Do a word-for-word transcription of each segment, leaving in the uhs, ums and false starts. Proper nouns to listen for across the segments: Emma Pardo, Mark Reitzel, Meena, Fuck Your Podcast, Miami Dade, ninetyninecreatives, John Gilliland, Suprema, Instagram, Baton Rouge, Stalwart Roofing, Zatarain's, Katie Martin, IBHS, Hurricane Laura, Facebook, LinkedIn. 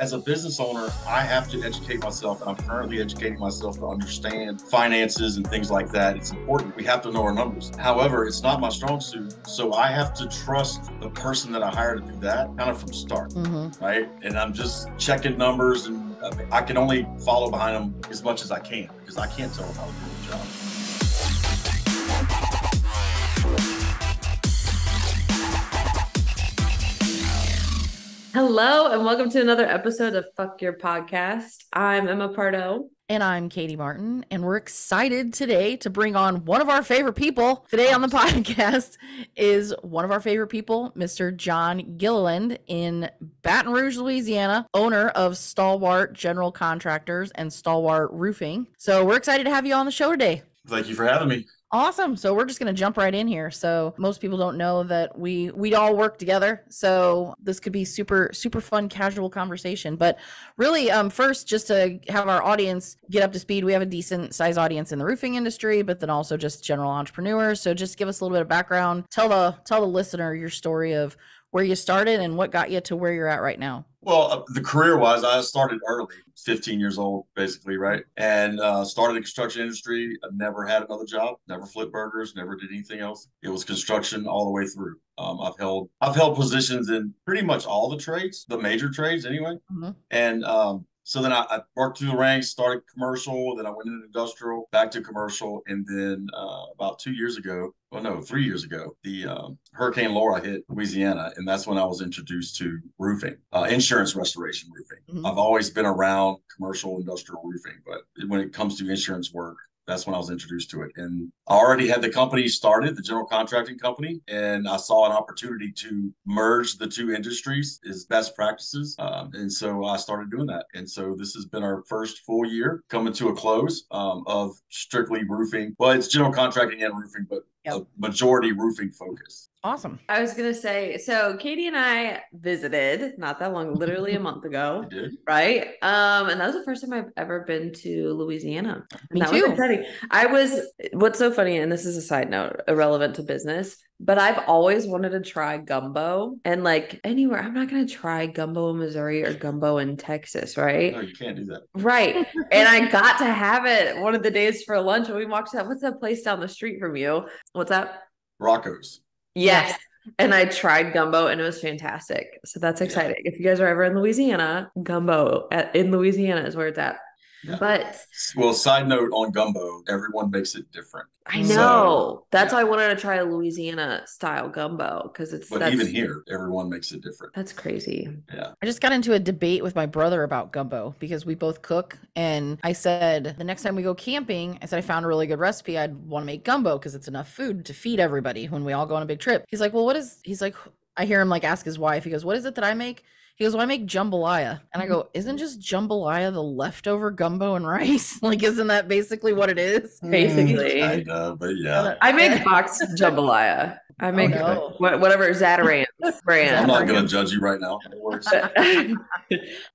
As a business owner, I have to educate myself, and I'm currently educating myself to understand finances and things like that. It's important. We have to know our numbers. However, it's not my strong suit, so I have to trust the person that I hire to do that kind of from start, mm-hmm. right? And I'm just checking numbers, and I can only follow behind them as much as I can, because I can't tell them how to do the job. Hello, and welcome to another episode of Fuck Your Podcast. I'm Emma Pardo. And I'm Katie Martin. And we're excited today to bring on one of our favorite people. Today on the podcast is one of our favorite people, Mister John Gilliland in Baton Rouge, Louisiana, owner of Stalwart General Contractors and Stalwart Roofing. So we're excited to have you on the show today. Thank you for having me. Awesome. So we're just going to jump right in here. So most people don't know that we, we all work together. So this could be super, super fun, casual conversation, but really um, first, just to have our audience get up to speed, we have a decent size audience in the roofing industry, but then also just general entrepreneurs. So just give us a little bit of background. Tell the, tell the listener your story of where you started and what got you to where you're at right now. Well, the career-wise, I started early, fifteen years old, basically, right? And uh, started the construction industry. I never had another job, never flipped burgers, never did anything else. It was construction all the way through. Um, I've held I've held positions in pretty much all the trades, the major trades anyway. Mm-hmm. And um, so then I, I worked through the ranks, started commercial, then I went into industrial, back to commercial. And then uh, about two years ago, well, no, three years ago, the um, Hurricane Laura hit Louisiana, and that's when I was introduced to roofing, uh, insurance restoration roofing. Mm-hmm. I've always been around commercial industrial roofing, but when it comes to insurance work, that's when I was introduced to it. And I already had the company started, the general contracting company, and I saw an opportunity to merge the two industries as best practices. Um, and so I started doing that. And so this has been our first full year coming to a close um, of strictly roofing. Well, it's general contracting and roofing, but a majority roofing focus. Awesome. I was going to say, so Katie and I visited not that long, literally a month ago, I did. right? Um, and that was the first time I've ever been to Louisiana. Me that too. Was exciting. I was, what's so funny, and this is a side note, irrelevant to business, but I've always wanted to try gumbo, and like anywhere, I'm not going to try gumbo in Missouri or gumbo in Texas, right? No, you can't do that. Right. And I got to have it one of the days for lunch, and we walked out, what's that place down the street from you? What's that? Rocco's. Yes. yes. And I tried gumbo, and it was fantastic. So that's exciting. Yeah. If you guys are ever in Louisiana, gumbo at, in Louisiana is where it's at. Yeah. But well, side note on gumbo, everyone makes it different. I know. So, that's yeah. why I wanted to try a Louisiana style gumbo, because it's but that's, even here, everyone makes it different. That's crazy. Yeah. I just got into a debate with my brother about gumbo because we both cook, and I said the next time we go camping, I said I found a really good recipe. I'd want to make gumbo because it's enough food to feed everybody when we all go on a big trip. He's like, well, what is? He's like, I hear him like ask his wife. He goes, what is it that I make? He goes, well, I make jambalaya. And I go, isn't just jambalaya the leftover gumbo and rice? Like, isn't that basically what it is? Basically. I know, but yeah. I make boxed jambalaya. I make oh, no. whatever Zatarain's brand. I'm not going to judge you right now.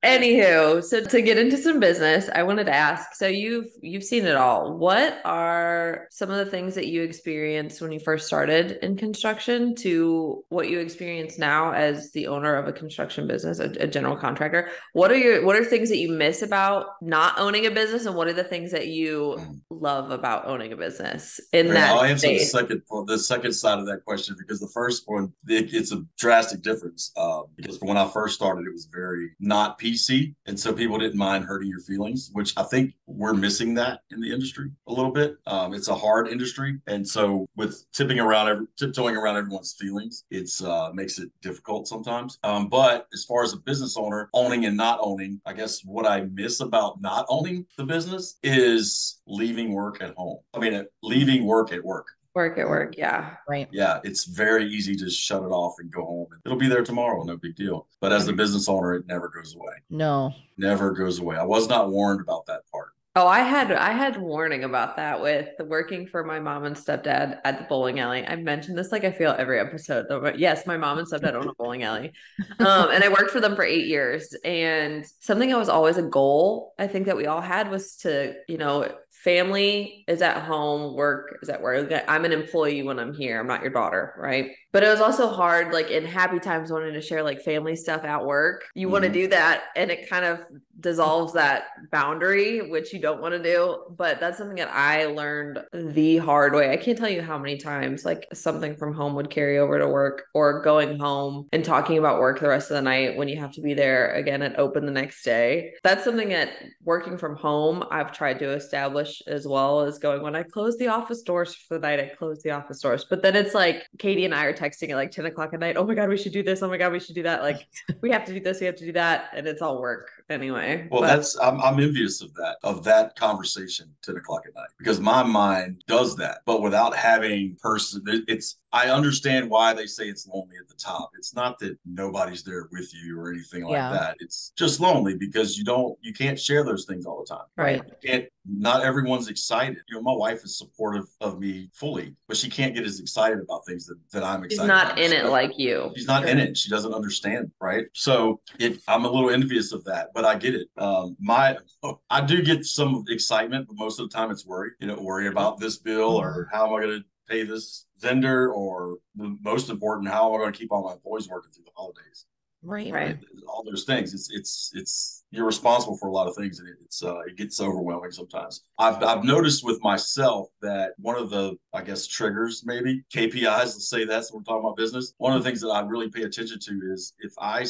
Anywho, so to get into some business, I wanted to ask, so you've, you've seen it all. What are some of the things that you experienced when you first started in construction to what you experience now as the owner of a construction business, a, a general contractor? What are your, what are things that you miss about not owning a business? And what are the things that you love about owning a business in right, that I'll answer the second, the second side of that question. Question, because the first one, it, it's a drastic difference. Um, because when I first started, it was very not P C. And so people didn't mind hurting your feelings, which I think we're missing that in the industry a little bit. Um, it's a hard industry. And so with tipping around, every, tiptoeing around everyone's feelings, it's uh, makes it difficult sometimes. Um, but as far as a business owner, owning and not owning, I guess what I miss about not owning the business is leaving work at home. I mean, leaving work at work. Work at work. Yeah. Right. Yeah. It's very easy to shut it off and go home. It'll be there tomorrow. No big deal. But as a business owner, it never goes away. No. Never goes away. I was not warned about that part. Oh, I had, I had warning about that with working for my mom and stepdad at the bowling alley. I've mentioned this, like I feel every episode though, but yes, my mom and stepdad own a bowling alley. Um, and I worked for them for eight years and something that was always a goal. I think that we all had was to, you know, family is at home, work is at work. I'm an employee when I'm here. I'm not your daughter, right? But it was also hard, like in happy times, wanting to share like family stuff at work. You mm-hmm. want to do that, and it kind of dissolves that boundary, which you don't want to do. But that's something that I learned the hard way. I can't tell you how many times like something from home would carry over to work, or going home and talking about work the rest of the night when you have to be there again at open the next day. That's something that working from home, I've tried to establish as well, as going, when I close the office doors for the night, I close the office doors. But then it's like Katie and I are texting at like ten o'clock at night. Oh my God, we should do this. Oh my God, we should do that. Like we have to do this. We have to do that. And it's all work anyway. Well, but that's, I'm, I'm envious of that, of that conversation, ten o'clock at night, because my mind does that, but without having person, it's, I understand why they say it's lonely at the top. It's not that nobody's there with you or anything like yeah. that. It's just lonely because you don't, you can't share those things all the time. Right. You can't, not everyone's excited. You know, my wife is supportive of me fully, but she can't get as excited about things that, that I'm excited about. She's not in it like you. She's not in it. She doesn't understand. Right. So it, I'm a little envious of that, but I get it. Um, my, I do get some excitement, but most of the time it's worry, you know, worry about this bill or how am I going to pay this vendor, or the most important, how am I going to keep all my employees working through the holidays? Right. Right. All those things. It's, it's, it's, you're responsible for a lot of things, and it's, uh, it gets overwhelming sometimes. I've, I've noticed with myself that one of the, I guess, triggers, maybe K P Is, let's say that's what we're talking about business. One of the things that I really pay attention to is if I,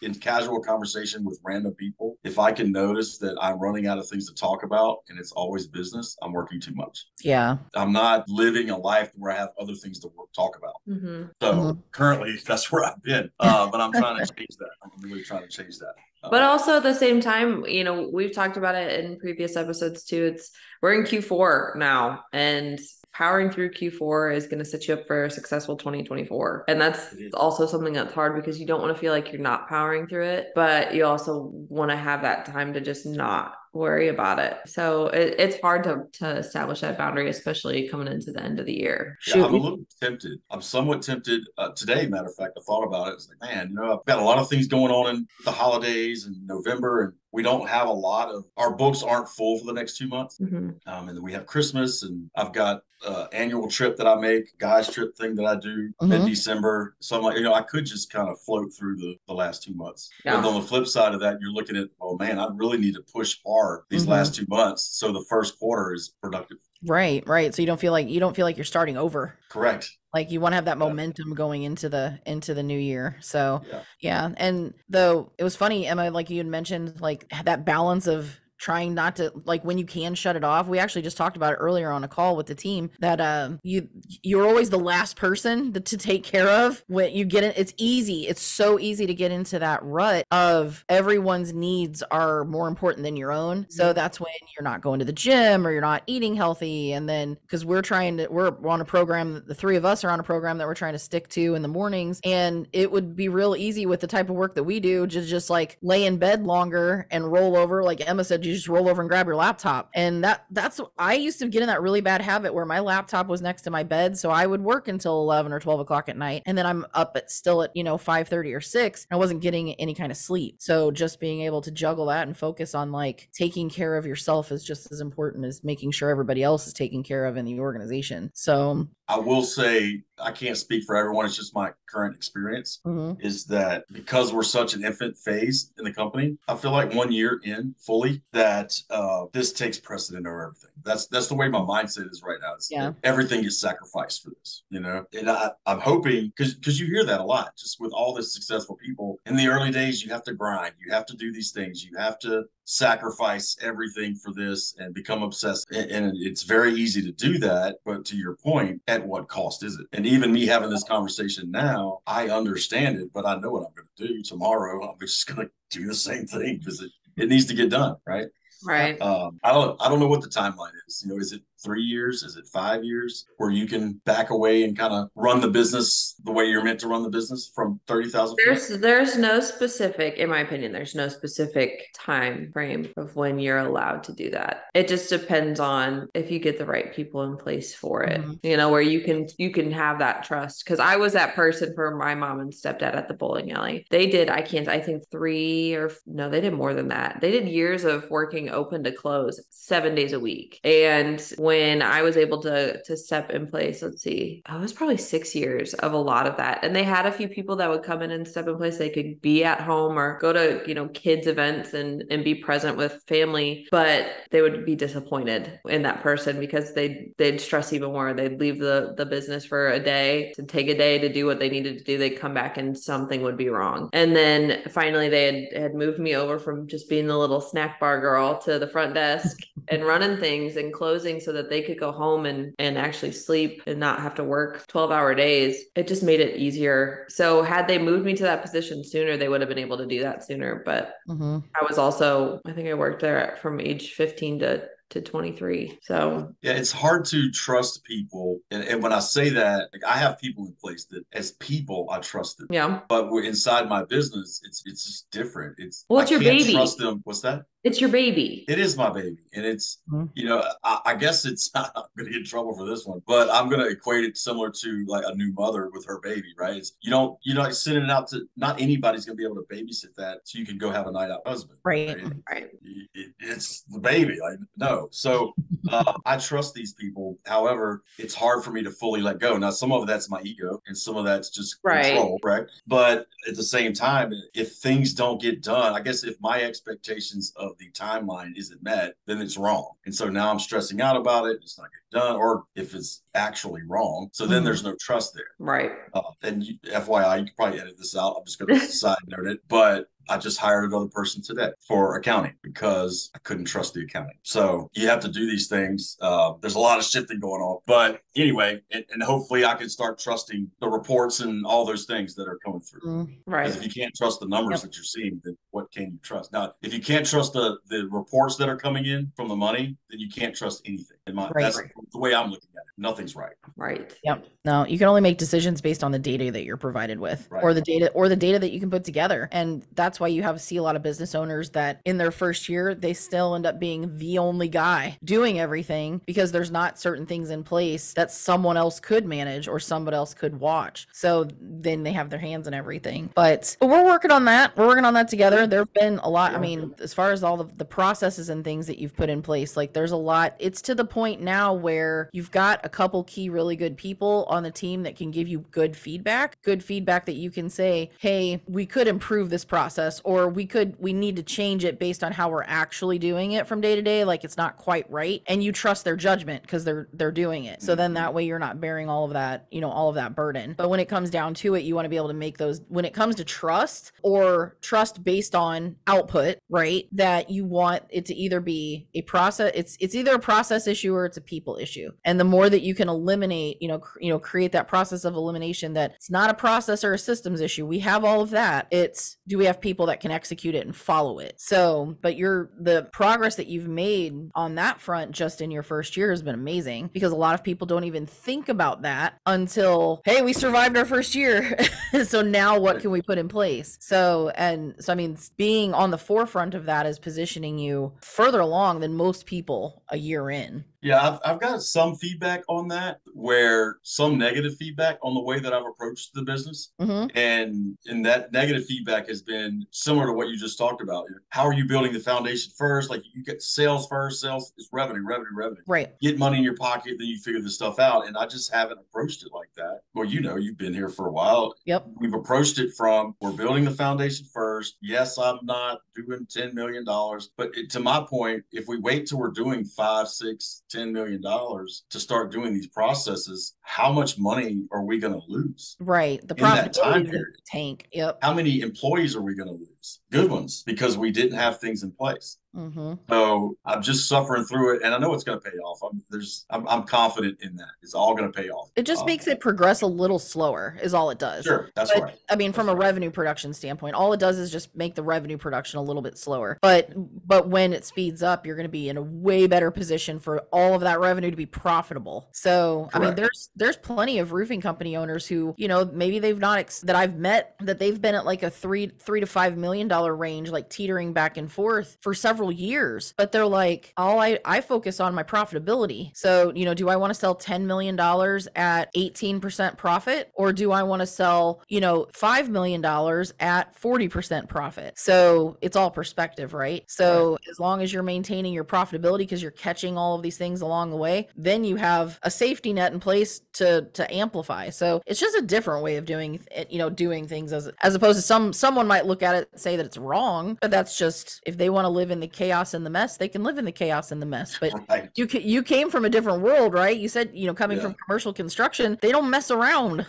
in casual conversation with random people, if I can notice that I'm running out of things to talk about and it's always business, I'm working too much. Yeah. I'm not living a life where I have other things to work, talk about. Mm-hmm. So mm-hmm. currently that's where I've been, uh, but I'm trying to change that. I'm really trying to change that. But also at the same time, you know, we've talked about it in previous episodes too. It's, we're in Q four now, and powering through Q four is going to set you up for a successful twenty twenty-four. And that's also something that's hard, because you don't want to feel like you're not powering through it, but you also want to have that time to just not worry about it. So it, it's hard to, to establish that boundary, especially coming into the end of the year. Yeah, I'm a little tempted. I'm somewhat tempted uh, today. Matter of fact, I thought about it. It's like, man, you know, I've got a lot of things going on in the holidays and November, and we don't have a lot of, our books aren't full for the next two months. Mm-hmm. Um, and then we have Christmas, and I've got uh annual trip that I make, guys trip thing that I do mm-hmm. in December. So I'm like, you know, I could just kind of float through the, the last two months. Yeah. And on the flip side of that, you're looking at, oh man, I really need to push hard these mm-hmm. last two months. So the first quarter is productive. Right, right. So you don't feel like, you don't feel like you're starting over. Correct. Like you want to have that momentum going into the, into the new year. So yeah. yeah. And though it was funny, Emma, like you had mentioned, like that balance of trying not to, like when you can shut it off. We actually just talked about it earlier on a call with the team that uh, you, you're always the last person to, to take care of when you get it. It's easy. It's so easy to get into that rut of everyone's needs are more important than your own. So that's when you're not going to the gym, or you're not eating healthy. And then, cause we're trying to, we're on a program, the three of us are on a program that we're trying to stick to in the mornings. And it would be real easy with the type of work that we do to just like lay in bed longer and roll over. Like Emma said, you just roll over and grab your laptop. And that that's, I used to get in that really bad habit where my laptop was next to my bed. So I would work until eleven or twelve o'clock at night. And then I'm up at still at, you know, five thirty or six. I wasn't getting any kind of sleep. So just being able to juggle that and focus on like taking care of yourself is just as important as making sure everybody else is taken care of in the organization. So I will say, I can't speak for everyone. It's just my current experience mm-hmm. is that because we're such an infant phase in the company, I feel like one year in fully that uh, this takes precedent over everything. That's that's the way my mindset is right now. It's yeah. Everything is sacrificed for this, you know? And I, I'm hoping, because because you hear that a lot, just with all the successful people. In the early days, you have to grind. You have to do these things. You have to sacrifice everything for this and become obsessed. And, and it's very easy to do that. But to your point, at what cost is it? And even me having this conversation now, I understand it, but I know what I'm going to do tomorrow. I'm just going to do the same thing because it, it needs to get done. Right. Right. Um, I don't, I don't know what the timeline is. You know, is it three years? Is it five years where you can back away and kind of run the business the way you're meant to run the business from thirty thousand? There's, there's no specific, in my opinion, there's no specific time frame of when you're allowed to do that. It just depends on if you get the right people in place for it, mm-hmm. you know, where you can, you can have that trust. Cause I was that person for my mom and stepdad at the bowling alley. They did, I can't, I think three or no, they did more than that. They did years of working open to close seven days a week. And when I was able to, to step in place, let's see, oh, it was probably six years of a lot of that. And they had a few people that would come in and step in place. They could be at home or go to, you know, kids events and, and be present with family, but they would be disappointed in that person because they'd, they'd stress even more. They'd leave the, the business for a day to take a day to do what they needed to do. They'd come back and something would be wrong. And then finally they had, had moved me over from just being the little snack bar girl to the front desk and running things and closing so that they could go home and, and actually sleep and not have to work twelve hour days. It just made it easier. So had they moved me to that position sooner, they would have been able to do that sooner. But mm-hmm. I was also, I think I worked there from age fifteen to to twenty-three. So yeah, it's hard to trust people. And, and when I say that, like, I have people in place that as people, I trust them. Yeah. But we're inside my business. It's, it's just different. It's, well, it's I your can't baby. Trust them. What's that? It's your baby. It is my baby. And it's, mm-hmm. you know, I, I guess it's, I'm going to get in trouble for this one, but I'm going to equate it similar to like a new mother with her baby, right? It's, you don't, you know, sending it out to, not anybody's going to be able to babysit that so you can go have a night out husband. Right. Right. right. It, it, it's the baby. Like, no. So uh, I trust these people. However, it's hard for me to fully let go. Now, some of that's my ego and some of that's just right. control, right? But at the same time, if things don't get done, I guess if my expectations of the timeline isn't met, then it's wrong. And so now I'm stressing out about it. It's not getting done, or if it's actually wrong. So then mm-hmm. there's no trust there. Right. Uh, and you, F Y I, you can probably edit this out. I'm just going to side note it. But I just hired another person today for accounting because I couldn't trust the accounting. So you have to do these things. Uh, there's a lot of shifting going on. But anyway, and, and hopefully I can start trusting the reports and all those things that are coming through. Mm, right. Because if you can't trust the numbers yep. that you're seeing, then what can you trust? Now, if you can't trust the, the reports that are coming in from the money, then you can't trust anything. In my, right, that's right. the way I'm looking at it. Nothing's right. Right. Yep. No, you can only make decisions based on the data that you're provided with right. or the data or the data that you can put together. And that's why you have see a lot of business owners that in their first year, they still end up being the only guy doing everything because there's not certain things in place that someone else could manage or somebody else could watch. So then they have their hands in everything, but we're working on that. We're working on that together. There've been a lot. I mean, as far as all the, the processes and things that you've put in place, like there's a lot, it's to the point now where you've got a couple key, really good people on the team that can give you good feedback, good feedback that you can say, hey, we could improve this process. Or we could, we need to change it based on how we're actually doing it from day to day. Like it's not quite right. And you trust their judgment because they're, they're doing it. So then that way you're not bearing all of that, you know, all of that burden. But when it comes down to it, you want to be able to make those, when it comes to trust or trust based on output, right? That you want it to either be a process, it's, it's either a process issue or it's a people issue. And the more that you can eliminate, you know, cr- you know, create that process of elimination that it's not a process or a systems issue. We have all of that. It's, do we have people that can execute it and follow it? So, but you're, the progress that you've made on that front just in your first year has been amazing because a lot of people don't even think about that until, hey, we survived our first year. So now what can we put in place? So, and so, I mean, being on the forefront of that is positioning you further along than most people a year in. Yeah, I've, I've got some feedback on that where some negative feedback on the way that I've approached the business. Mm-hmm. And, and that negative feedback has been similar to what you just talked about. How are you building the foundation first? Like you get sales first, sales is revenue, revenue, revenue. Right. Get money in your pocket, then you figure this stuff out. And I just haven't approached it like that. Well, you know, you've been here for a while. Yep. We've approached it from, we're building the foundation first. Yes, I'm not doing ten million dollars. But it, to my point, if we wait till we're doing five, six, ten million dollars to start doing these processes, how much money are we going to lose? Right. The profit in that time period. Tank. Yep. How many employees are we going to lose? ones, good ones, because we didn't have things in place. Mm-hmm. So I'm just suffering through it. And I know it's going to pay off. I'm, there's, I'm, I'm confident in that. It's all going to pay off. It just um, makes it progress a little slower is all it does. Sure, that's but, right. I mean, from that's a right. revenue production standpoint, all it does is just make the revenue production a little bit slower. But but when it speeds up, you're going to be in a way better position for all of that revenue to be profitable. So, correct. I mean, there's there's plenty of roofing company owners who, you know, maybe they've not, ex- that I've met, that they've been at like a three, three to five million dollars range, like teetering back and forth for several years, but they're like, all I, I focus on my profitability. So, you know, do I want to sell ten million dollars at eighteen percent profit, or do I want to sell, you know, five million dollars at forty percent profit? So it's all perspective, right? So as long as you're maintaining your profitability, because you're catching all of these things along the way, then you have a safety net in place to, to amplify. So it's just a different way of doing it, you know, doing things as, as opposed to some, someone might look at it and say that it's wrong, but that's just, if they want to live in the chaos and the mess, they can live in the chaos and the mess. But right. you you came from a different world, right? You said, you know, coming yeah. from commercial construction, they don't mess around.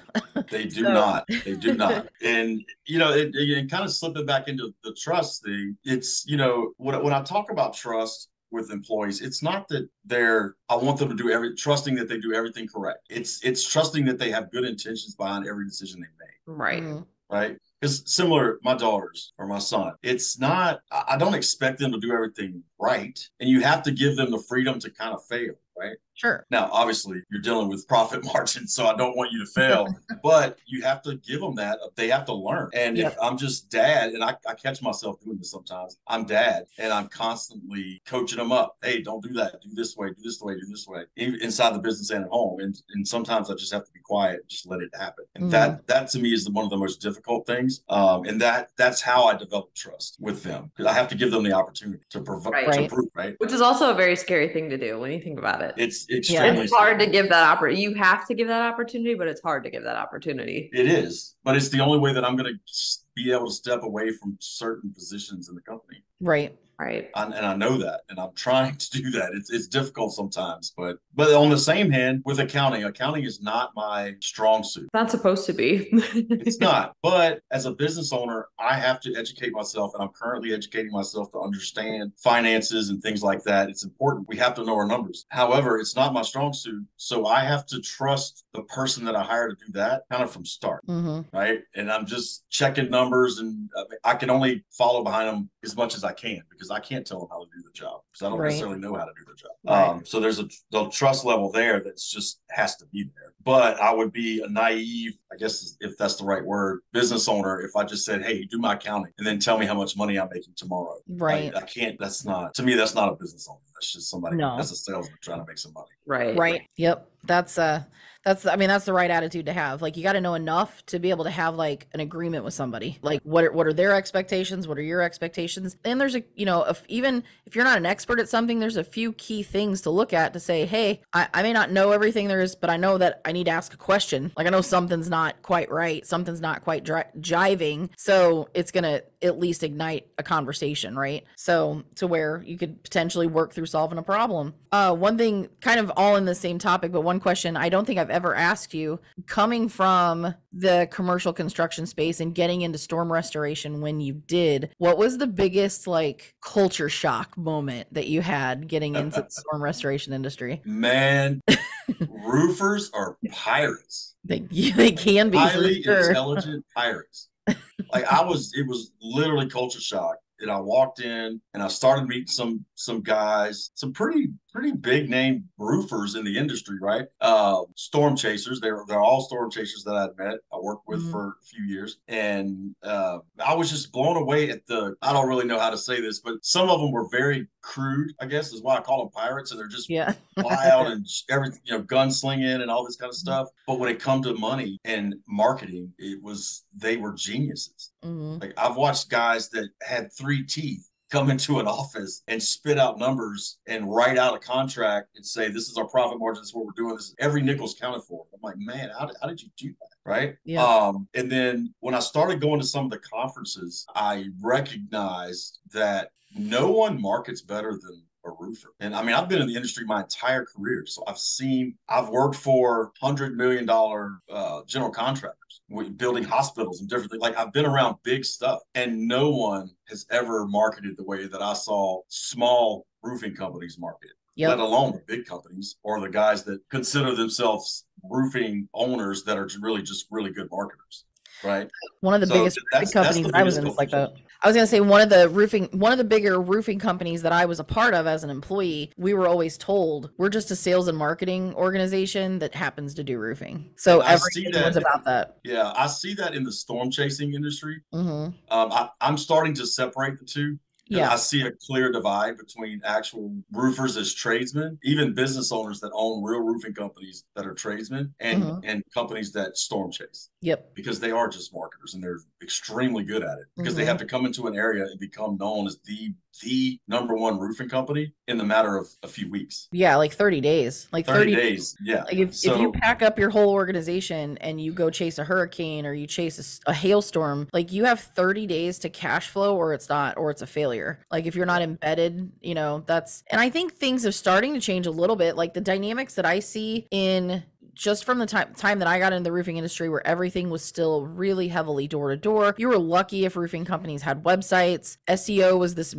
They do so. not. They do not. And, you know, it, it kind of slipping back into the trust thing. It's, you know, when, when I talk about trust with employees, it's not that they're, I want them to do every, trusting that they do everything correct. It's, it's trusting that they have good intentions behind every decision they make. Right. Mm-hmm. Right. Because similar, my daughters or my son, it's not, I don't expect them to do everything right. And you have to give them the freedom to kind of fail, right? Sure. Now, obviously, you're dealing with profit margins, so I don't want you to fail, but you have to give them that. They have to learn. And yep. if I'm just dad, and I, I catch myself doing this sometimes, I'm dad, and I'm constantly coaching them up. Hey, don't do that. Do this way, do this way, do this way, inside the business and at home. And and sometimes I just have to be quiet and just let it happen. And mm-hmm. that, that to me is the, one of the most difficult things. Um, and that that's how I develop trust with them, because I have to give them the opportunity to provide, right. to prove, right? Which is also a very scary thing to do when you think about it. It's extremely yeah, it's hard to give that opportunity. You have to give that opportunity, but it's hard to give that opportunity. It is, but it's the only way that I'm going to be able to step away from certain positions in the company. Right. Right. And, and I know that, and I'm trying to do that. It's it's difficult sometimes, but but on the same hand with accounting, accounting is not my strong suit. It's not supposed to be. It's not. But as a business owner, I have to educate myself, and I'm currently educating myself to understand finances and things like that. It's important. We have to know our numbers. However, it's not my strong suit. So I have to trust the person that I hire to do that kind of from start. Mm-hmm. Right. And I'm just checking numbers, and I can only follow behind them as much as I can, because I can't tell them how to do the job, because I don't right. necessarily know how to do the job. Right. Um, so there's a the trust level there that's just has to be there. But I would be a naive, I guess, if that's the right word, business owner if I just said, hey, do my accounting and then tell me how much money I'm making tomorrow. Right. I, I can't. That's not, to me, that's not a business owner. That's just somebody. No. That's a salesman trying to make some money. Right. Right. Yep. That's uh that's, I mean, that's the right attitude to have. Like, you got to know enough to be able to have like an agreement with somebody. Like, what are, what are their expectations? What are your expectations? And there's a, you know, if, even if you're not an expert at something, there's a few key things to look at to say, hey, I, I may not know everything there is, but I know that I need to ask a question. Like, I know something's not quite right. Something's not quite dri- jiving. So it's going to at least ignite a conversation, right? So to where you could potentially work through solving a problem. Uh, one thing, kind of all in the same topic, but one question I don't think I've ever asked you, coming from the commercial construction space and getting into storm restoration when you did, what was the biggest like culture shock moment that you had getting into the storm restoration industry? Man, roofers are pirates. They, they can be. Highly sure. intelligent pirates. Like I was, it was literally culture shock. And I walked in and I started meeting some some guys, some pretty pretty big name roofers in the industry, right? Uh, storm chasers. They're they're all storm chasers that I'd met. I worked with mm-hmm. for a few years, and uh, I was just blown away at the. I don't really know how to say this, but some of them were very crude, I guess, is why I call them pirates, and they're just yeah. wild and everything, you know, gunslinging and all this kind of stuff. Mm-hmm. But when it comes to money and marketing, it was they were geniuses. Mm-hmm. Like I've watched guys that had three teeth come into an office and spit out numbers and write out a contract and say, this is our profit margin. This is what we're doing. This is every nickel's counted for. I'm like, man, how did, how did you do that? Right. Yeah. Um, and then when I started going to some of the conferences, I recognized that no one markets better than a a roofer. And I mean, I've been in the industry my entire career. So I've seen, I've worked for one hundred million dollars uh, general contractors, building hospitals and different things. Like, I've been around big stuff, and no one has ever marketed the way that I saw small roofing companies market. Yep. Let alone the big companies or the guys that consider themselves roofing owners that are really just really good marketers. Right. One of the so biggest that's, companies that's the I was in is like that. I was going to say one of the roofing, one of the bigger roofing companies that I was a part of as an employee, we were always told we're just a sales and marketing organization that happens to do roofing. So everything was about that. Yeah. I see that in the storm chasing industry. Mm-hmm. Um, I, I'm starting to separate the two. Yeah. And I see a clear divide between actual roofers as tradesmen, even business owners that own real roofing companies that are tradesmen, and, mm-hmm. and companies that storm chase. Yep. Because they are just marketers, and they're extremely good at it because mm-hmm. they have to come into an area and become known as the the number one roofing company in the matter of a few weeks. Yeah, like thirty days. Like thirty, thirty days. Yeah. Like if, so, if you pack up your whole organization and you go chase a hurricane or you chase a, a hailstorm, like you have thirty days to cash flow, or it's not, or it's a failure. Like if you're not embedded, you know, that's, and I think things are starting to change a little bit. Like the dynamics that I see in just from the time time that I got into the roofing industry, where everything was still really heavily door to door. You were lucky if roofing companies had websites. S E O was this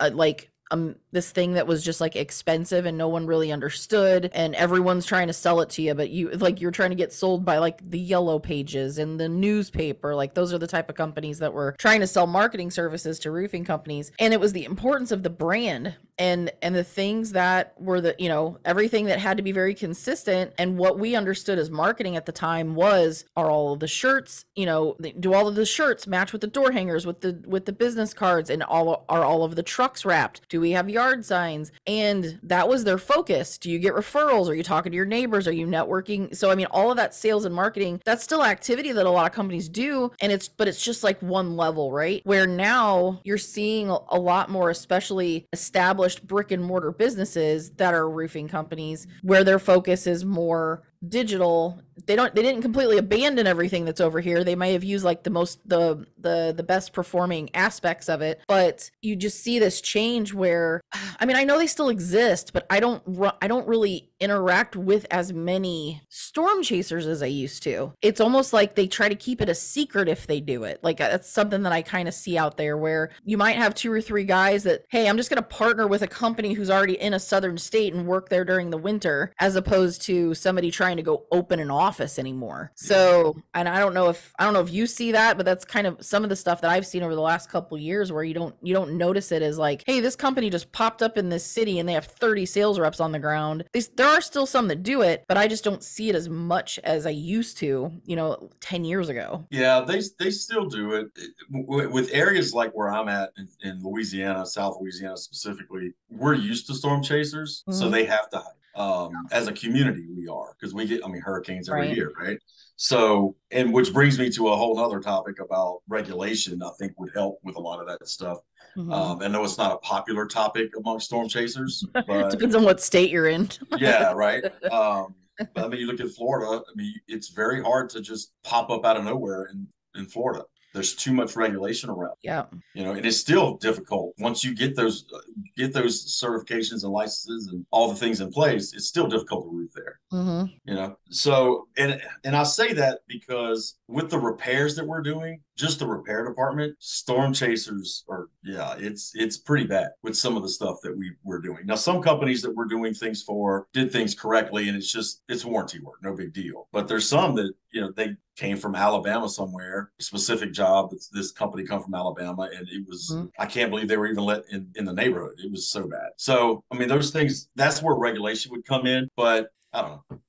uh, like um this thing that was just like expensive and no one really understood, and everyone's trying to sell it to you, but you like you're trying to get sold by like the Yellow Pages and the newspaper. Like those are the type of companies that were trying to sell marketing services to roofing companies. And it was the importance of the brand and and the things that were the, you know, everything that had to be very consistent. And what we understood as marketing at the time was, are all of the shirts, you know, do all of the shirts match with the door hangers, with the with the business cards, and all are all of the trucks wrapped? Do we have yard signs? And that was their focus. Do you get referrals? Are you talking to your neighbors? Are you networking? So I mean, all of that sales and marketing, that's still activity that a lot of companies do, and it's but it's just like one level, right? Where now you're seeing a lot more, especially established brick and mortar businesses that are roofing companies, where their focus is more digital. They don't they didn't completely abandon everything that's over here. They may have used like the most the the the best performing aspects of it, but you just see this change where, I mean, I know they still exist, but I don't I don't really interact with as many storm chasers as I used to. It's almost like they try to keep it a secret if they do it. Like that's something that I kind of see out there, where you might have two or three guys that, hey, I'm just going to partner with a company who's already in a southern state and work there during the winter, as opposed to somebody trying to go open an office anymore. So, and I don't know if I don't know if you see that, but that's kind of some of the stuff that I've seen over the last couple of years, where you don't you don't notice it as like, hey, this company just popped up in this city and they have thirty sales reps on the ground. They, there are still some that do it, but I just don't see it as much as I used to, you know, ten years ago. Yeah, they they still do it with areas like where I'm at in, in Louisiana, South Louisiana specifically. We're used to storm chasers, mm-hmm. so they have to hide. Um, yeah. As a community, we are, because we get, I mean, hurricanes every right. year, right? So, and which brings me to a whole other topic about regulation, I think would help with a lot of that stuff. Mm-hmm. Um, I know it's not a popular topic among storm chasers, but depends on what state you're in. Yeah, right. Um, but I mean, you look at Florida, I mean, it's very hard to just pop up out of nowhere in, in Florida. There's too much regulation around. Yeah. You know, it is still difficult. Once you get those uh, get those certifications and licenses and all the things in place, it's still difficult to roof there. Mm-hmm. You know, so and and I say that because with the repairs that we're doing, just the repair department, storm chasers are, yeah, it's it's pretty bad with some of the stuff that we we're doing. Now, some companies that we're doing things for did things correctly, and it's just, it's warranty work, no big deal. But there's some that, you know, they came from Alabama somewhere, a specific job. This company come from Alabama, and it was, mm-hmm. I can't believe they were even let in, in the neighborhood. It was so bad. So, I mean, those things, that's where regulation would come in, but I don't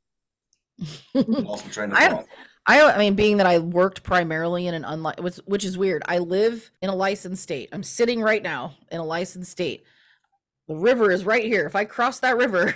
know. Awesome train of thought. I, I mean, being that I worked primarily in an unli- which, which is weird. I live in a licensed state. I'm sitting right now in a licensed state. The river is right here. If I cross that river,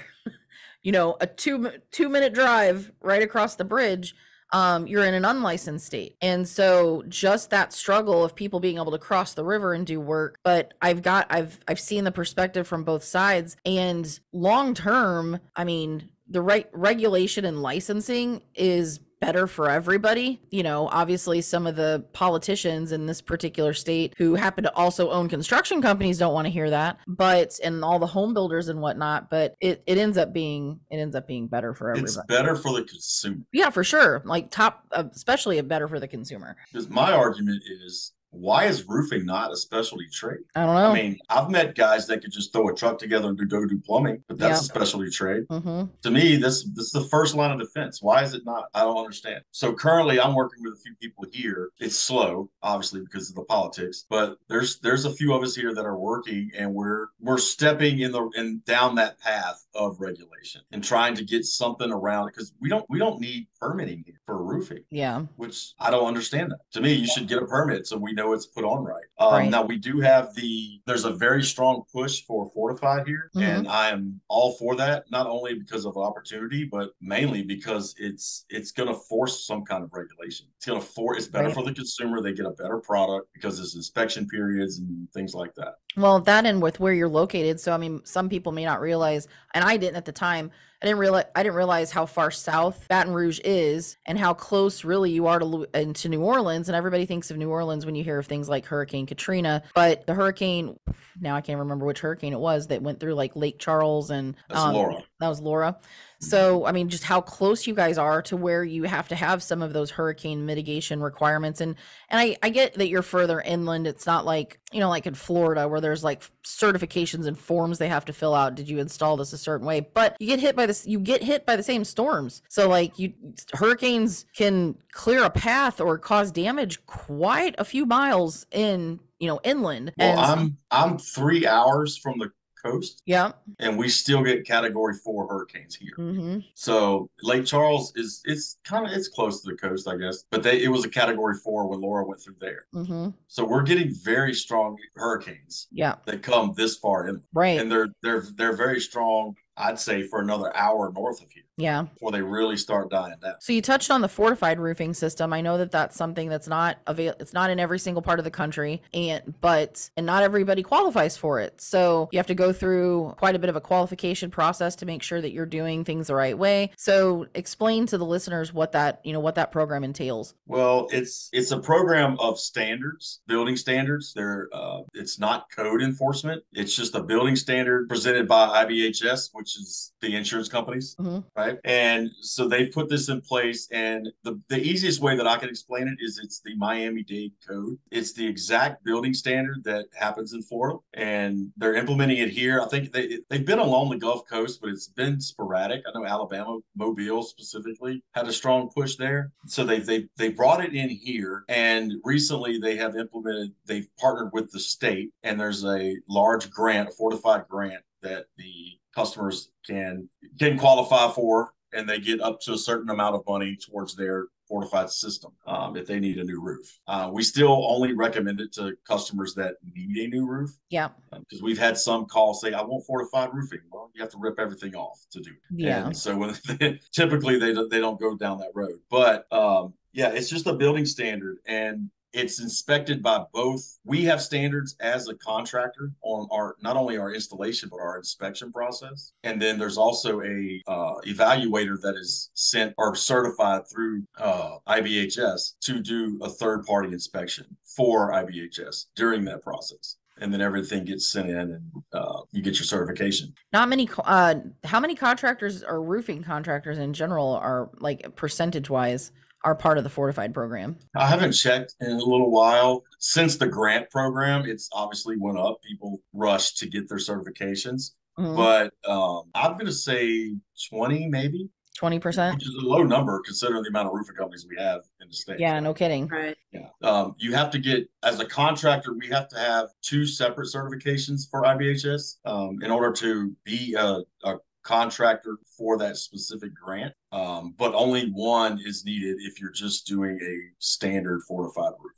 you know, a two, two minute drive right across the bridge, Um, you're in an unlicensed state. And so just that struggle of people being able to cross the river and do work. But I've got, I've, I've seen the perspective from both sides, and long term, I mean, the right regulation and licensing is better for everybody. You know, obviously some of the politicians in this particular state who happen to also own construction companies don't want to hear that, but and all the home builders and whatnot, but it, it ends up being, it ends up being better for everybody. It's better for the consumer. Yeah, for sure. Like top, especially better for the consumer. Because my argument is, why is roofing not a specialty trade? I don't know. I mean, I've met guys that could just throw a truck together and do go do plumbing, but that's yeah. a specialty trade. Mm-hmm. To me, this this is the first line of defense. Why is it not? I don't understand. So currently, I'm working with a few people here. It's slow, obviously, because of the politics. But there's there's a few of us here that are working, and we're we're stepping in the in down that path of regulation and trying to get something around it, because we don't we don't need permitting here for roofing. Yeah, which I don't understand that. To me, you should get a permit so we know it's put on right. Um, right. Now we do have the, there's a very strong push for fortified here. Mm-hmm. And I am all for that, not only because of opportunity, but mainly because it's, it's going to force some kind of regulation. It's going to force, it's better right. for the consumer. They get a better product because there's inspection periods and things like that. Well, that and with where you're located. So, I mean, some people may not realize, and I didn't at the time, I didn't realize I didn't realize how far south Baton Rouge is and how close really you are to into New Orleans. And everybody thinks of New Orleans when you hear of things like Hurricane Katrina, but the hurricane, now I can't remember which hurricane it was that went through like Lake Charles and That's um, Laura. That was Laura. So, I mean, just how close you guys are to where you have to have some of those hurricane mitigation requirements. And, and I, I get that you're further inland. It's not like, you know, like in Florida where there's like certifications and forms they have to fill out. Did you install this a certain way? But you get hit by this, you get hit by the same storms. So like you, hurricanes can clear a path or cause damage quite a few miles in, you know, inland. Well, and, I'm, I'm three hours from the coast. Yeah. And we still get category four hurricanes here. Mm-hmm. So Lake Charles is, it's kind of, it's close to the coast, I guess, but they, it was a category four when Laura went through there. Mm-hmm. So we're getting very strong hurricanes. Yeah. That come this far in. Right. And they're, they're, they're very strong, I'd say, for another hour north of here. Yeah. Before they really start dying down. So you touched on the fortified roofing system. I know that that's something that's not available. It's not in every single part of the country, and but and not everybody qualifies for it. So you have to go through quite a bit of a qualification process to make sure that you're doing things the right way. So explain to the listeners what that, you know, what that program entails. Well, it's it's a program of standards, building standards. They're uh, it's not code enforcement. It's just a building standard presented by I B H S, which is the insurance companies. Mm-hmm. Right. And so they put this in place, and the, the easiest way that I can explain it is it's the Miami Dade code. It's the exact building standard that happens in Florida, and they're implementing it here. I think they, they've been along the Gulf Coast, but it's been sporadic. I know Alabama, Mobile specifically, had a strong push there. So they they they brought it in here, and recently they have implemented, they've partnered with the state, and there's a large grant, a fortified grant that the customers can can qualify for, and they get up to a certain amount of money towards their fortified system um, if they need a new roof. Uh, we still only recommend it to customers that need a new roof. Yeah. Because um, we've had some calls say, I want fortified roofing. Well, you have to rip everything off to do it. Yeah. And so when they, typically they, they don't go down that road. But um, yeah, it's just a building standard. And it's inspected by both. We have standards as a contractor on our, not only our installation, but our inspection process. And then there's also a uh, evaluator that is sent or certified through uh, I B H S to do a third party inspection for I B H S during that process. And then everything gets sent in, and uh, you get your certification. Not many. Uh, how many contractors or roofing contractors in general are, like, percentage wise, are part of the fortified program? I haven't checked in a little while. Since the grant program, it's obviously went up. People rushed to get their certifications. Mm-hmm. But um, I'm going to say twenty, maybe. twenty percent? Which is a low number considering the amount of roofing companies we have in the state. Yeah, no kidding. Right. Yeah. Um, you have to get, as a contractor, we have to have two separate certifications for I B H S um, in order to be a, a contractor for that specific grant. Um, but only one is needed if you're just doing a standard fortified roof.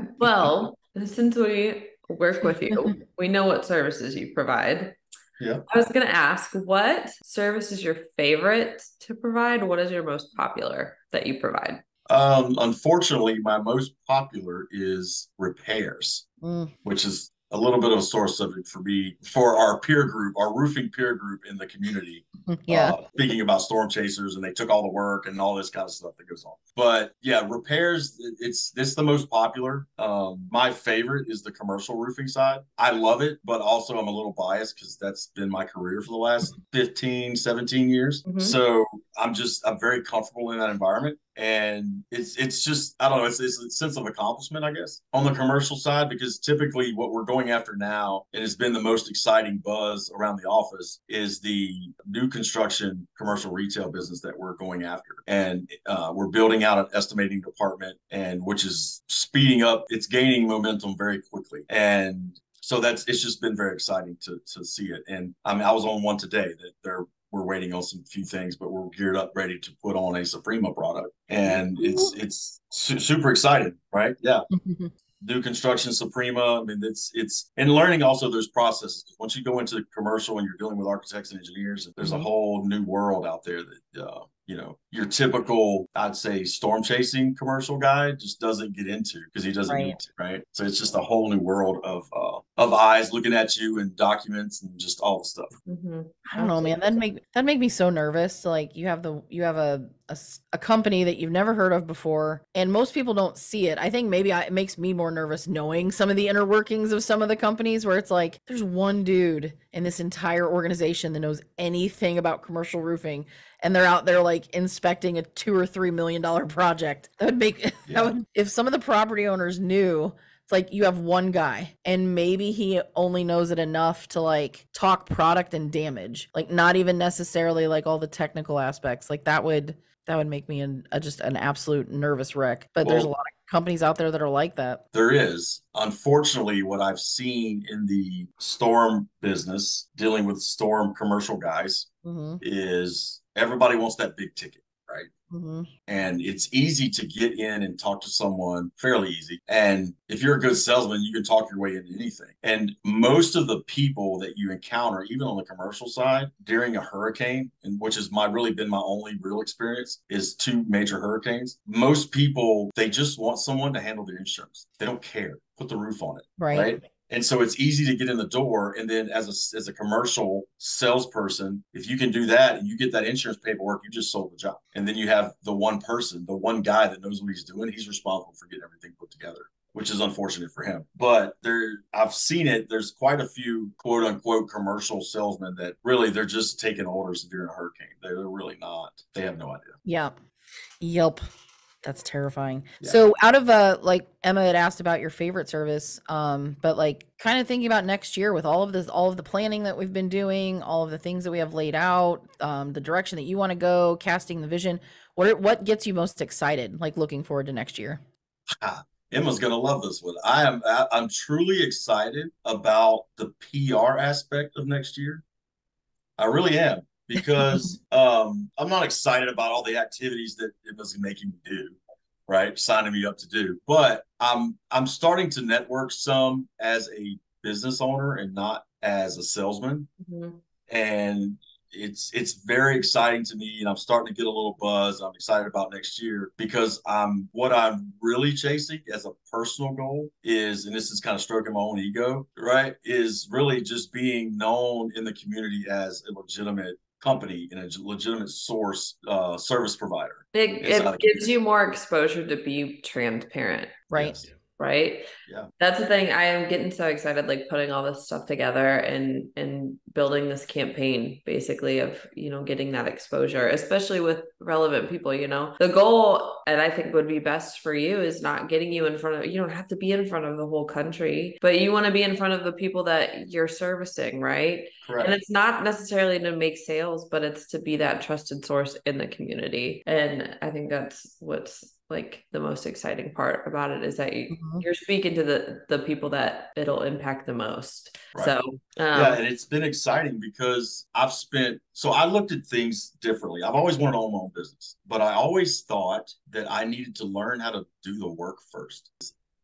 Okay. Well, since we work with you, we know what services you provide. Yeah. I was going to ask, what service is your favorite to provide? What is your most popular that you provide? Um, unfortunately, my most popular is repairs, mm. which is a little bit of a sore subject for me, for our peer group, our roofing peer group in the community. Yeah. Uh, thinking about storm chasers, and they took all the work and all this kind of stuff that goes on. But yeah, repairs, it's, it's the most popular. Um, my favorite is the commercial roofing side. I love it, but also I'm a little biased because that's been my career for the last fifteen, seventeen years. Mm-hmm. So I'm just, I'm very comfortable in that environment. And it's it's just, I don't know, it's, it's a sense of accomplishment, I guess, on the commercial side, because typically what we're going after now, and it's been the most exciting buzz around the office, is the new construction commercial retail business that we're going after. And uh, we're building out an estimating department, and which is speeding up, it's gaining momentum very quickly. And so that's, it's just been very exciting to to see it. And I mean, I was on one today that they're, we're waiting on some few things, but we're geared up, ready to put on a Suprema product. And it's it's su- super exciting, right? Yeah. New construction, Suprema. I mean, it's, it's, and learning also those processes. Once you go into commercial and you're dealing with architects and engineers, there's a whole new world out there that, uh, you know, your typical, I'd say, storm chasing commercial guy just doesn't get into, because he doesn't right. need to, right? So it's just a whole new world of uh, of eyes looking at you and documents and just all the stuff. Mm-hmm. I don't know, man. That make that make me so nervous. Like, you have the you have a, a a company that you've never heard of before, and most people don't see it. I think maybe I, it makes me more nervous knowing some of the inner workings of some of the companies, where it's like there's one dude in this entire organization that knows anything about commercial roofing, and they're out there like inspecting a two or three million dollar project. That would make, yeah. that would, if some of the property owners knew, it's like you have one guy and maybe he only knows it enough to like talk product and damage, like not even necessarily like all the technical aspects. Like that would, that would make me an, a, just an absolute nervous wreck. But well, there's a lot of companies out there that are like that. There is. Unfortunately, what I've seen in the storm business, dealing with storm commercial guys, mm-hmm. is everybody wants that big ticket, right? Mm-hmm. And it's easy to get in and talk to someone, fairly easy. And if you're a good salesman, you can talk your way into anything. And most of the people that you encounter, even on the commercial side, during a hurricane, and which is my really been my only real experience, is two major hurricanes. Most people, they just want someone to handle their insurance. They don't care. Put the roof on it, right? right? And so it's easy to get in the door. And then as a, as a commercial salesperson, if you can do that and you get that insurance paperwork, you just sold the job. And then you have the one person, the one guy that knows what he's doing. He's responsible for getting everything put together, which is unfortunate for him. But there, I've seen it. There's quite a few quote unquote commercial salesmen that really, they're just taking orders during a hurricane. They're, they're really not. They have no idea. Yeah. Yep. That's terrifying. Yeah. So out of uh, like Emma had asked about your favorite service, um, but like kind of thinking about next year with all of this, all of the planning that we've been doing, all of the things that we have laid out, um, the direction that you want to go, casting the vision, what, what gets you most excited, like looking forward to next year? Ah, Emma's going to love this one. I am, I, I'm truly excited about the P R aspect of next year. I really am. Because um, I'm not excited about all the activities that it was making me do, right? Signing me up to do. But I'm I'm starting to network some as a business owner and not as a salesman. Mm-hmm. And it's it's very exciting to me, and I'm starting to get a little buzz. I'm excited about next year because I'm what I'm really chasing as a personal goal is, and this is kind of stroking my own ego, right? Is really just being known in the community as a legitimate company and a legitimate source uh, service provider. It, it gives you more exposure to be transparent, right? Yes. Right. Yeah. That's the thing. I am getting so excited, like putting all this stuff together and, and building this campaign basically of, you know, getting that exposure, especially with relevant people, you know, the goal, and I think would be best for you is not getting you in front of, you don't have to be in front of the whole country, but you want to be in front of the people that you're servicing. Right. Correct. And it's not necessarily to make sales, but it's to be that trusted source in the community. And I think that's what's like the most exciting part about it is that you, mm-hmm. you're speaking to the, the people that it'll impact the most. Right. So, um, yeah, and it's been exciting because I've spent, so I looked at things differently. I've always wanted to own my own business, but I always thought that I needed to learn how to do the work first.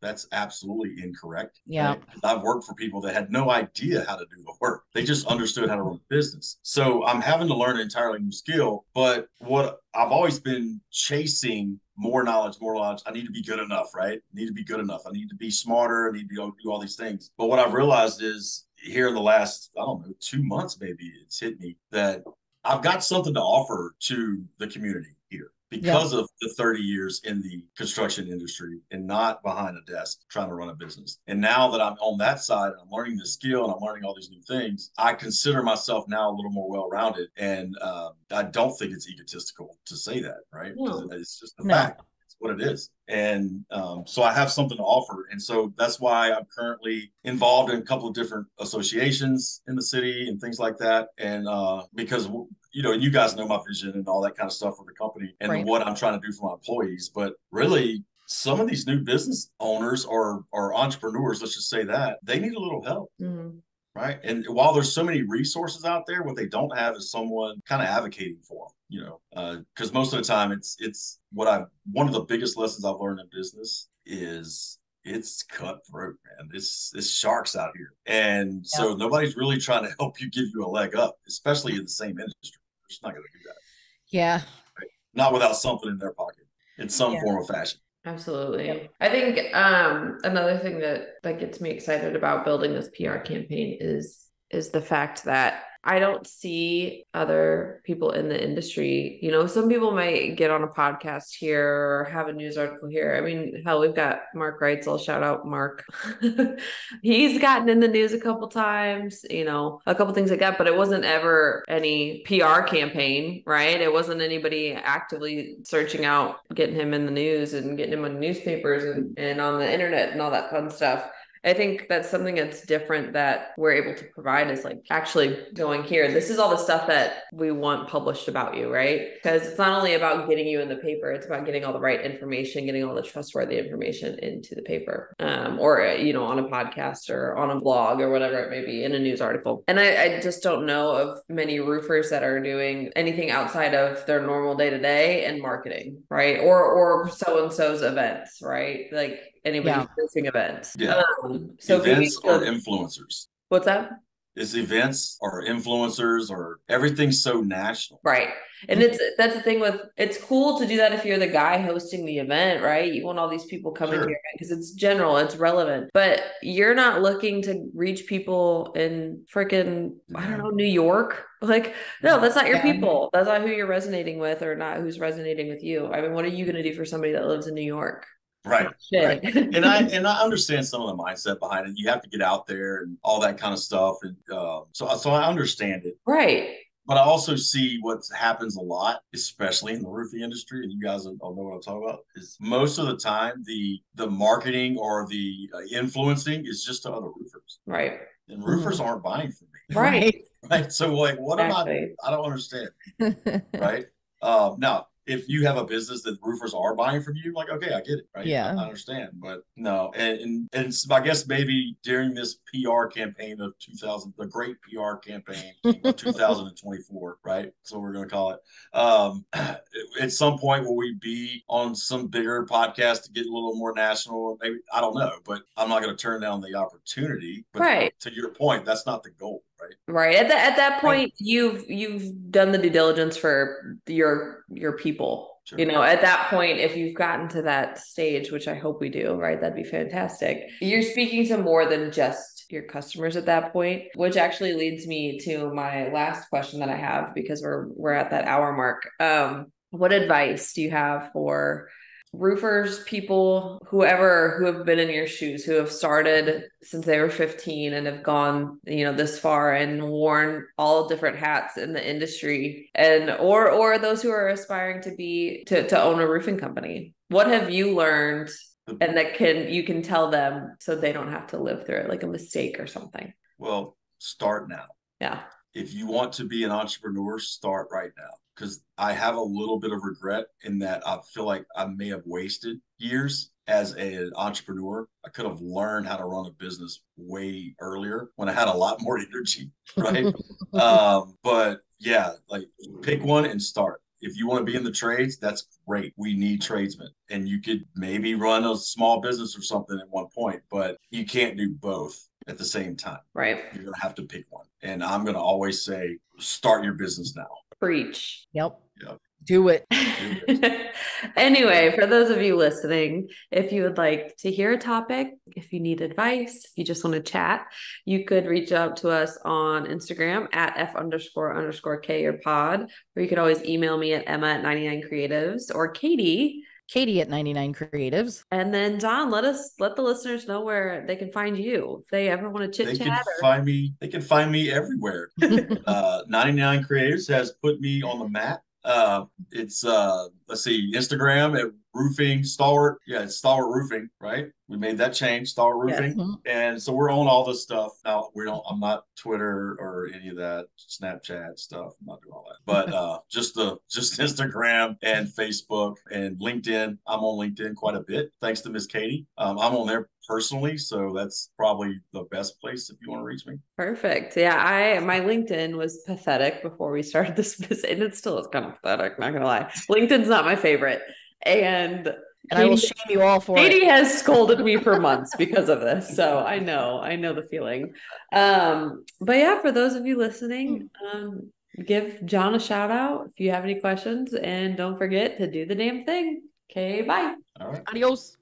That's absolutely incorrect. Yeah. Right? I've worked for people that had no idea how to do the work. They just understood how to run a business. So I'm having to learn an entirely new skill, but what I've always been chasing more knowledge, more knowledge. I need to be good enough, right? I need to be good enough. I need to be smarter. I need to go do all these things. But what I've realized is here in the last, I don't know, two months, maybe it's hit me that I've got something to offer to the community here because yeah. of the thirty years in the construction industry and not behind a desk trying to run a business. And now that I'm on that side and I'm learning this skill and I'm learning all these new things, I consider myself now a little more well-rounded. And um, I don't think it's egotistical to say that, right? Because no. it's just a no. fact. It's what it is. And um, so I have something to offer. And so that's why I'm currently involved in a couple of different associations in the city and things like that. And uh, because, you know, you guys know my vision and all that kind of stuff for the company and right. what I'm trying to do for my employees. But really, some of these new business owners or, or entrepreneurs, let's just say that, they need a little help. Mm-hmm. Right. And while there's so many resources out there, what they don't have is someone kind of advocating for them, you know, because uh, most of the time it's it's what I one of the biggest lessons I've learned in business is it's cutthroat, man. It's, it's sharks out here. And yeah. so nobody's really trying to help you, give you a leg up, especially in the same industry. They're just not going to do that. Yeah. Right? Not without something in their pocket in some yeah. form or fashion. Absolutely. I think um, another thing that, that gets me excited about building this P R campaign is is the fact that I don't see other people in the industry. You know, some people might get on a podcast here or have a news article here. I mean, hell, we've got Mark Reitzel. Shout out, Mark. He's gotten in the news a couple times, you know, a couple things like that, but it wasn't ever any P R campaign, right? It wasn't anybody actively searching out, getting him in the news and getting him on newspapers and, and on the internet and all that fun stuff. I think that's something that's different that we're able to provide is like actually going here. This is all the stuff that we want published about you, right? Because it's not only about getting you in the paper, it's about getting all the right information, getting all the trustworthy information into the paper um, or, you know, on a podcast or on a blog or whatever it may be in a news article. And I, I just don't know of many roofers that are doing anything outside of their normal day to day and marketing, right? Or, or so-and-so's events, right? Like, anybody's hosting yeah. events. Yeah. Um, so events we, or influencers. What's that? It's events or influencers or everything's so national. Right. And it's that's the thing with it's cool to do that if you're the guy hosting the event, right? You want all these people coming sure. to your event because it's general, it's relevant. But you're not looking to reach people in freaking, I don't know, New York. Like, no, that's not your people. That's not who you're resonating with or not who's resonating with you. I mean, what are you going to do for somebody that lives in New York? Right, right. And I and I understand some of the mindset behind it. You have to get out there and all that kind of stuff. And uh, so, so I understand it. Right. But I also see what happens a lot, especially in the roofing industry, and you guys all know what I'm talking about, is most of the time the the marketing or the uh, influencing is just to other roofers. Right. And roofers mm-hmm. aren't buying from me. Right. Right. So like, what exactly. am I? I don't understand. Right. Um, now, if you have a business that roofers are buying from you, like, okay, I get it. Right. Yeah. I understand. But no. And, and, and so I guess maybe during this P R campaign of two thousand, the great P R campaign of two thousand twenty-four, right? So we're going to call it. Um, at some point, will we be on some bigger podcast to get a little more national? Maybe, I don't know, but I'm not going to turn down the opportunity. But right. to your point, that's not the goal. Right. Right. At that at that point, right. you've you've done the due diligence for your your people. Sure. You know, at that point, if you've gotten to that stage, which I hope we do, right? That'd be fantastic. You're speaking to more than just your customers at that point, which actually leads me to my last question that I have because we're we're at that hour mark. Um, what advice do you have for roofers, people, whoever, who have been in your shoes, who have started since they were fifteen and have gone, you know, this far and worn all different hats in the industry, and or or those who are aspiring to be to, to own a roofing company? What have you learned and that can you can tell them so they don't have to live through it, like a mistake or something? Well, start now. Yeah. If you want to be an entrepreneur, start right now. Because I have a little bit of regret in that I feel like I may have wasted years as a, an entrepreneur. I could have learned how to run a business way earlier when I had a lot more energy, right? um, but yeah, like pick one and start. If you want to be in the trades, that's great. We need tradesmen. And you could maybe run a small business or something at one point, but you can't do both at the same time. Right. You're going to have to pick one. And I'm going to always say, start your business now. Preach. Yep. Yep. Do it. Anyway, for those of you listening, if you would like to hear a topic, if you need advice, if you just want to chat, you could reach out to us on Instagram at F underscore underscore K your pod, or you could always email me at Emma at ninety-nine creatives or Katie. Katie at ninety-nine creatives. And then Don, let us let the listeners know where they can find you if they ever want to chit chat. They can or... find me. They can find me everywhere. uh, ninety-nine creatives has put me on the map. Uh, it's uh, let's see, Instagram at roofing Stalwart. Yeah, it's Stalwart Roofing, right? We made that change, Stalwart Roofing, yes. And so we're on all this stuff now. We don't. I'm not Twitter or any of that Snapchat stuff. I'm not doing all that. But uh, just the just Instagram and Facebook and LinkedIn. I'm on LinkedIn quite a bit, thanks to Miss Katie. Um, I'm on there personally, so that's probably the best place if you want to reach me. Perfect. Yeah, I my LinkedIn was pathetic before we started this business, and it still is kind of pathetic, not gonna lie. LinkedIn's not my favorite. And and Katie, I will shame you all for Katie it. Katie has scolded me for months because of this. So I know, I know the feeling. Um, but yeah, for those of you listening, um, give John a shout out if you have any questions, and don't forget to do the damn thing. Okay, bye. All right. Adios.